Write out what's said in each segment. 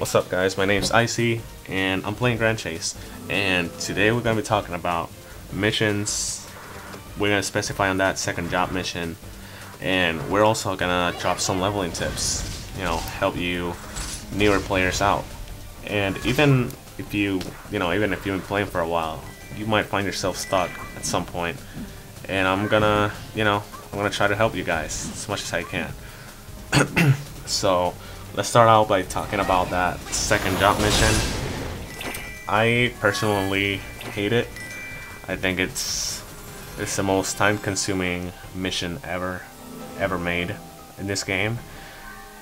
What's up guys, my name's Icy and I'm playing Grand Chase, and today we're going to be talking about missions. We're going to specify on that second job mission, and we're also going to drop some leveling tips, you know, help you newer players out. And even if you've been playing for a while, you might find yourself stuck at some point, and I'm gonna try to help you guys as much as I can. So let's start out by talking about that second job mission. I personally hate it. I think it's the most time-consuming mission ever made in this game.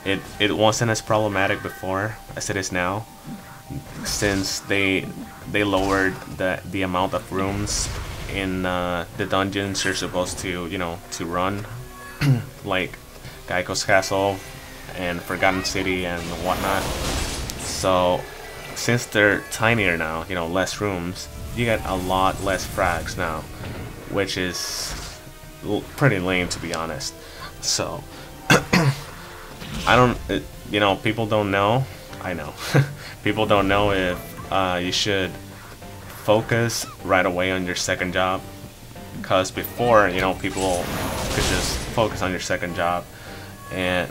It wasn't as problematic before as it is now, since they lowered the amount of rooms in the dungeons you're supposed to run, like Geiko's Castle and Forgotten City and whatnot. So since they're tinier now, less rooms, you get a lot less frags now, which is pretty lame, to be honest. So people don't know. I know people don't know if you should focus right away on your second job, because before, people could just focus on your second job and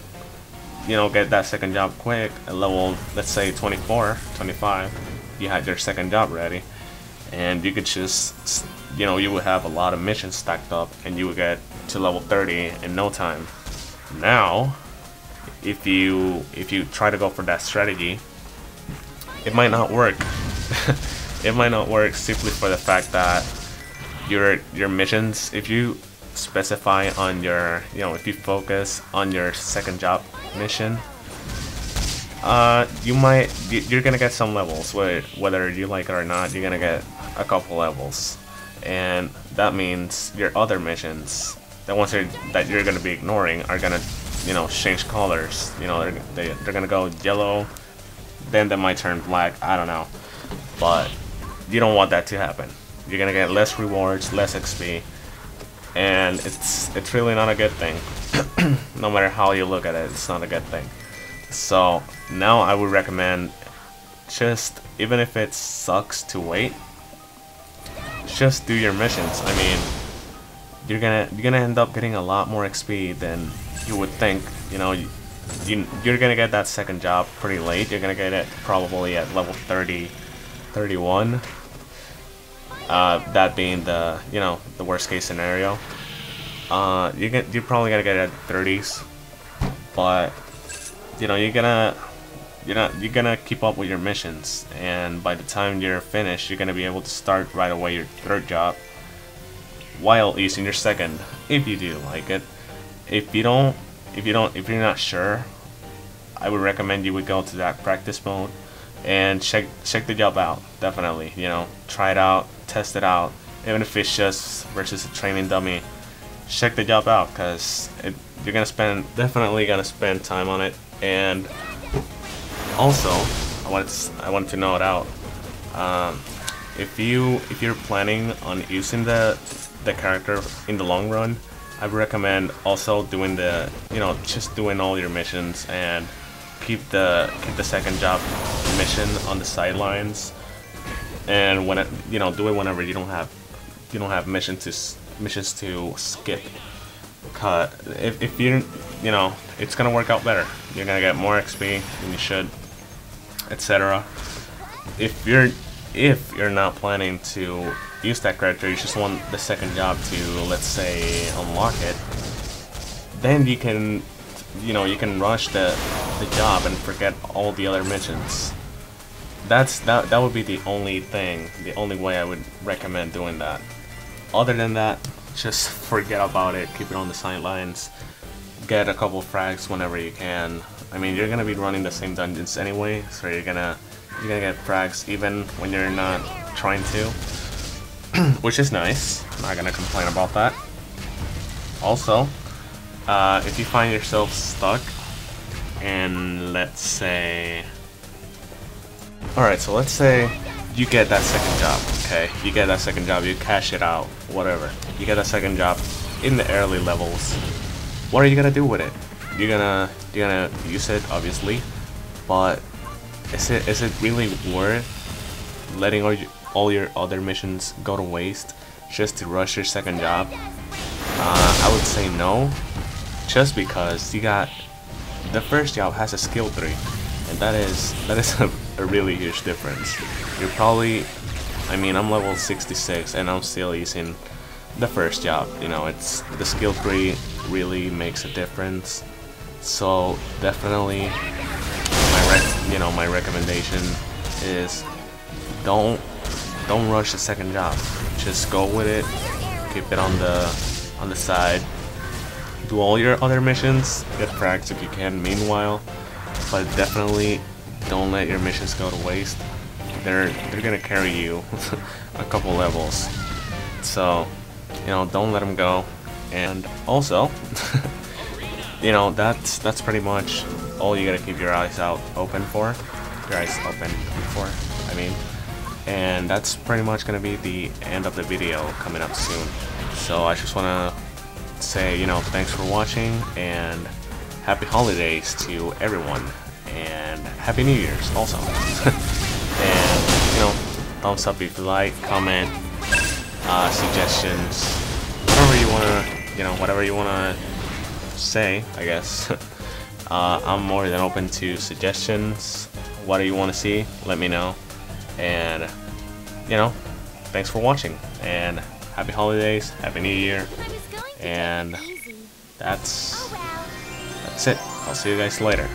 get that second job quick. At level, let's say 24, 25, you had your second job ready, and you could just, you would have a lot of missions stacked up, and you would get to level 30 in no time. Now, if you try to go for that strategy, it might not work. It might not work simply for the fact that your missions, if you specify on your, if you focus on your second job mission, you're gonna get some levels, whether you like it or not. You're gonna get a couple levels, and that means your other missions, the ones that you're gonna be ignoring, are gonna change colors. They're gonna go yellow, then they might turn black, I don't know. But you don't want that to happen. You're gonna get less rewards, less XP, and it's really not a good thing. No matter how you look at it, it's not a good thing. So now I would recommend, just even if it sucks to wait, just do your missions. I mean, you're gonna end up getting a lot more XP than you would think. You're gonna get that second job pretty late. You're gonna get it probably at level 30. 31, that being the the worst case scenario. You're probably gonna get it at 30s, but you're gonna keep up with your missions, and by the time you're finished, you're gonna be able to start right away your third job while using your second, if you do like it. If you're not sure, I would recommend you would go to that practice mode and check the job out. Definitely, try it out, test it out, even if it's just versus a training dummy. Check the job out, because you're gonna definitely gonna spend time on it. And also, I wanted to note out, if you're planning on using the character in the long run, I would recommend also doing the just doing all your missions, and keep the second job mission on the sidelines, and when it, do it whenever you don't have missions to skip. Cut if you it's gonna work out better. You're gonna get more XP than you should, etc. If you're not planning to use that character, you just want the second job to, let's say, unlock it, then you can you can rush the job and forget all the other missions. That would be the only way I would recommend doing that. Other than that, just forget about it, keep it on the sidelines, get a couple frags whenever you can. I mean, you're gonna be running the same dungeons anyway, so you're gonna get frags even when you're not trying to, which is nice. I'm not gonna complain about that. Also, if you find yourself stuck, and let's say, alright, so let's say you get that second job, okay? You get that second job, you cash it out, whatever. You get that second job in the early levels. What are you gonna do with it? You're gonna use it, obviously, but Is it really worth letting all your other missions go to waste just to rush your second job? I would say no, just because you got the first job has a skill 3, and that is a really huge difference. You're probably, I mean, I'm level 66 and I'm still using the first job. You know, it's the skill 3 really makes a difference. So definitely, my recommendation is don't rush the second job. Just go with it. Keep it on the side. Do all your other missions. Get practice if you can meanwhile, but definitely don't let your missions go to waste. They're gonna carry you a couple levels. So, you know, don't let them go. And also, you know, that's pretty much all you gotta keep your eyes open for. I mean, and that's pretty much gonna be the end of the video coming up soon. So I just wanna say, you know, thanks for watching and happy holidays to everyone, and happy New Year's also. And you know, thumbs up if you like, comment, suggestions, whatever you wanna say, I guess. I'm more than open to suggestions. What do you want to see? Let me know. And you know, thanks for watching, and happy holidays, happy New Year, and that's it. I'll see you guys later.